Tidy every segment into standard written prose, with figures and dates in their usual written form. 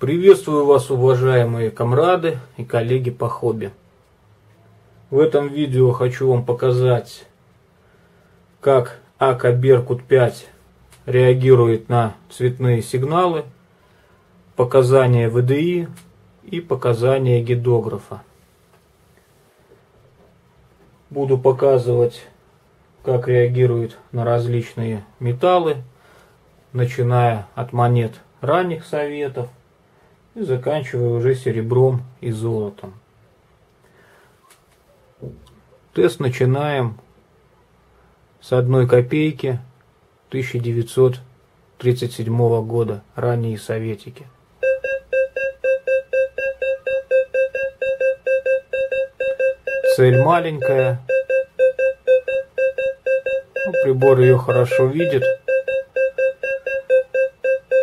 Приветствую вас, уважаемые комрады и коллеги по хобби. В этом видео хочу вам показать, как АКА Беркут-5 реагирует на цветные сигналы, показания ВДИ и показания гидографа. Буду показывать, как реагирует на различные металлы, начиная от монет ранних советов и заканчивая уже серебром и золотом. Тест начинаем с 1 копейки 1937 года, ранние советики. Цель маленькая, прибор ее хорошо видит.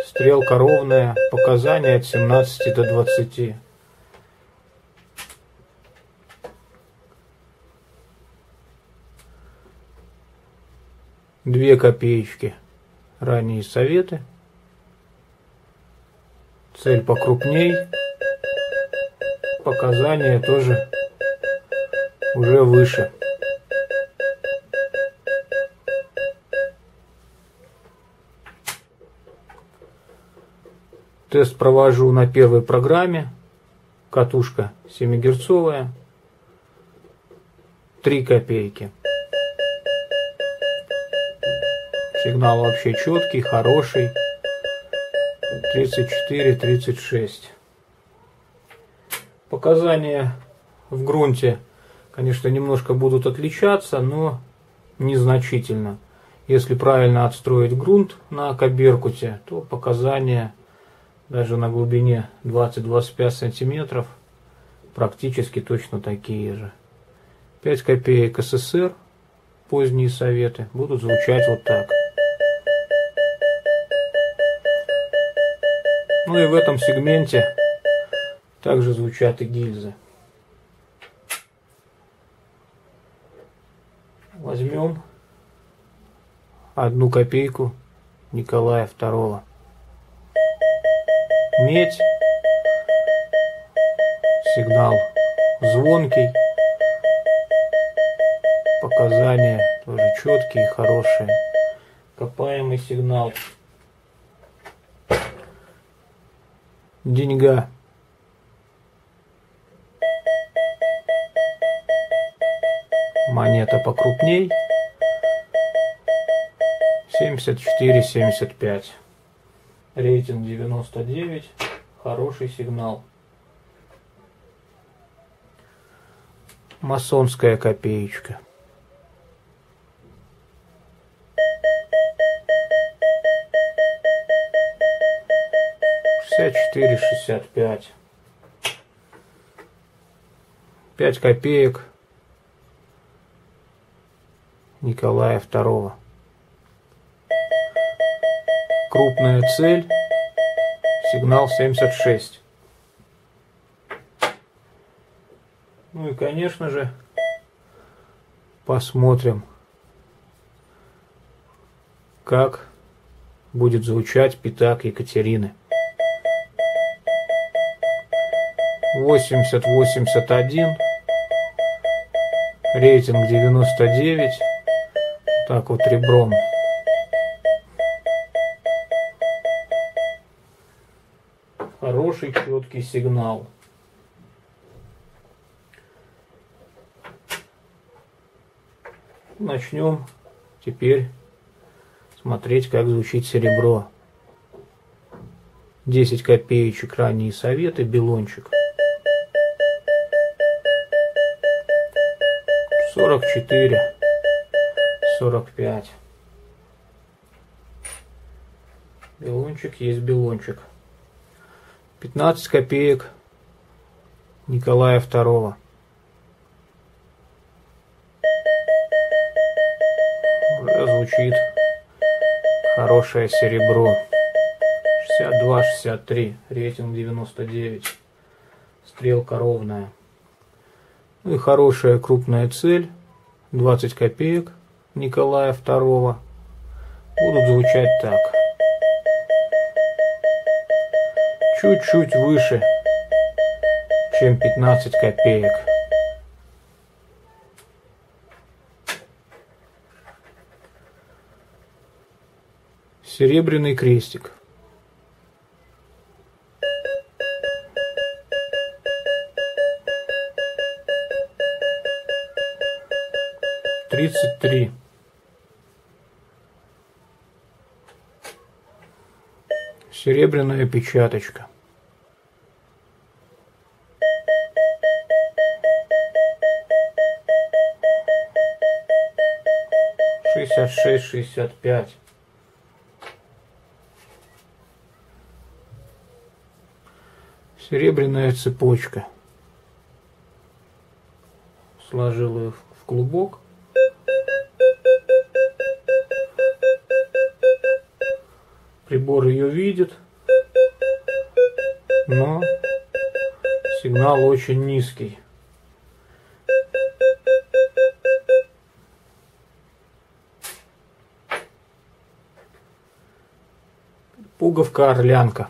Стрелка ровная, показания от 17 до 20. Две копеечки, ранние советы. Цель покрупней. Показания тоже уже выше. Тест провожу на 1-й программе, катушка 7-герцовая, 3 копейки. Сигнал вообще четкий, хороший, 34-36. Показания в грунте, конечно, немножко будут отличаться, но незначительно. Если правильно отстроить грунт на АКА Беркуте, то показания даже на глубине 20-25 сантиметров практически точно такие же. 5 копеек СССР, поздние советы, будут звучать вот так. Ну и в этом сегменте также звучат и гильзы. Возьмем 1 копейку Николая II. Медь, сигнал звонкий, показания тоже четкие и хорошие. Копаемый сигнал. Деньга. Монета покрупней, 74-75. Рейтинг 99, хороший сигнал. Масонская копеечка. Пятьдесят 64-65. 5 копеек Николая II. Крупная цель, сигнал 76. Ну и, конечно же, посмотрим, как будет звучать пятак Екатерины. 80-81, рейтинг 99, так вот ребром. Хороший, четкий сигнал. Начнем теперь смотреть, как звучит серебро. 10 копеечек, ранние советы, белончик. 44-45. Белончик есть белончик. 15 копеек Николая II. Уже звучит хорошее серебро. 62-63, рейтинг 99. Стрелка ровная. Ну и хорошая крупная цель. 20 копеек Николая II. Будут звучать так. чуть-чуть выше, чем 15 копеек. Серебряный крестик. Тридцать три. 3. Серебряная печаточка. 66-65. Серебряная цепочка. Сложил ее в клубок. 3. Прибор ее видит, но сигнал очень низкий. Пуговка орлянка.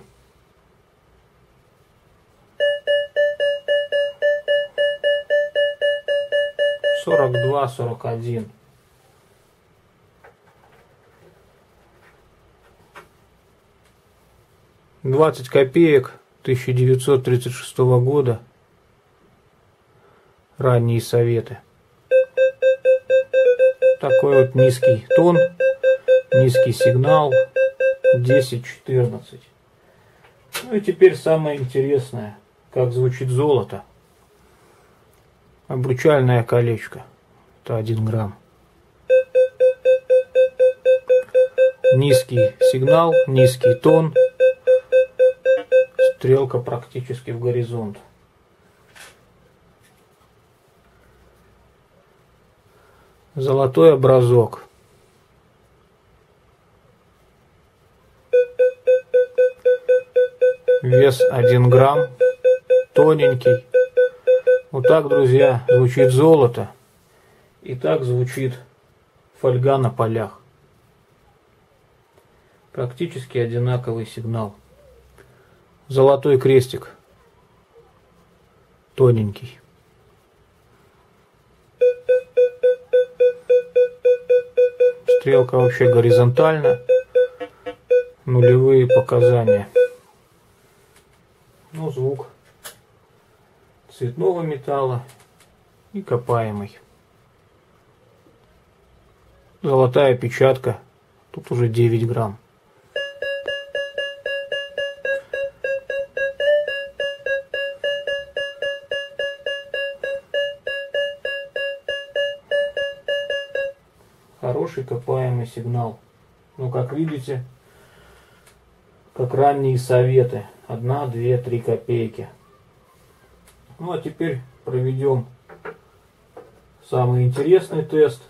42-41. Двадцать копеек 1936 года. Ранние советы. Такой вот низкий тон, низкий сигнал. 10-14. Ну и теперь самое интересное, как звучит золото. Обручальное колечко. Это 1 грамм. Низкий сигнал, низкий тон. Стрелка практически в горизонт. Золотой образок. 1 грамм. Тоненький. Вот так, друзья, звучит золото. И так звучит фольга на полях. Практически одинаковый сигнал. Золотой крестик, тоненький. Стрелка вообще горизонтально, нулевые показания. Ну, звук цветного металла и копаемый. Золотая печатка, тут уже 9 грамм. Хороший копаемый сигнал. Но, как видите, как ранние советы. 1, 2, 3 копейки. Ну, а теперь проведем самый интересный тест.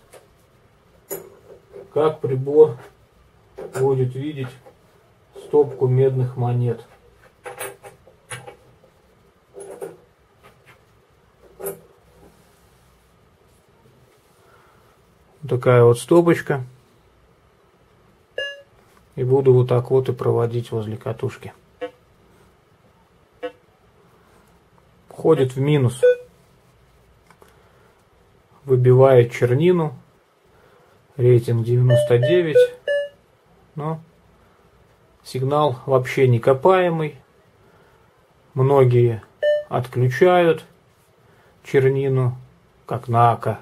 Как прибор будет видеть стопку медных монет. Такая вот стопочка, и буду вот так вот и проводить возле катушки. Входит в минус, выбивает чернину, рейтинг 99, но сигнал вообще не копаемый, многие отключают чернину, как на АКА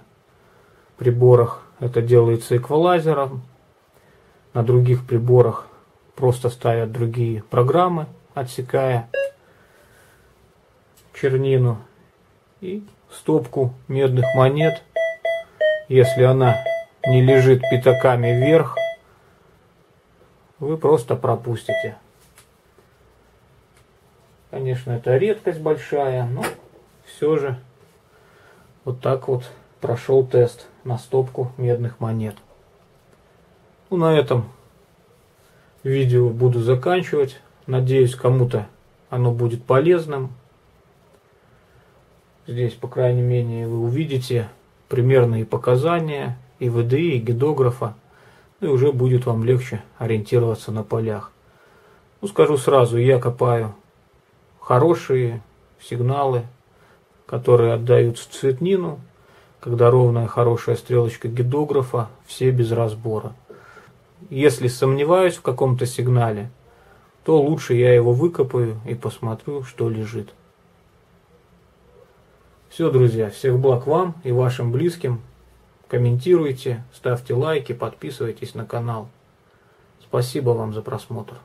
приборах. Это делается эквалайзером. На других приборах просто ставят другие программы, отсекая чернину. И стопку медных монет, если она не лежит пятаками вверх, вы просто пропустите. Конечно, это редкость большая, но все же вот так вот прошел тест на стопку медных монет. Ну, на этом видео буду заканчивать. Надеюсь, кому-то оно будет полезным. Здесь, по крайней мере, вы увидите примерные показания и ВДИ, и гидографа. И уже будет вам легче ориентироваться на полях. Ну, скажу сразу, я копаю хорошие сигналы, которые отдаются цветнину, когда ровная хорошая стрелочка гидографа, все без разбора. Если сомневаюсь в каком-то сигнале, то лучше я его выкопаю и посмотрю, что лежит. Все, друзья, всех благ вам и вашим близким. Комментируйте, ставьте лайки, подписывайтесь на канал. Спасибо вам за просмотр.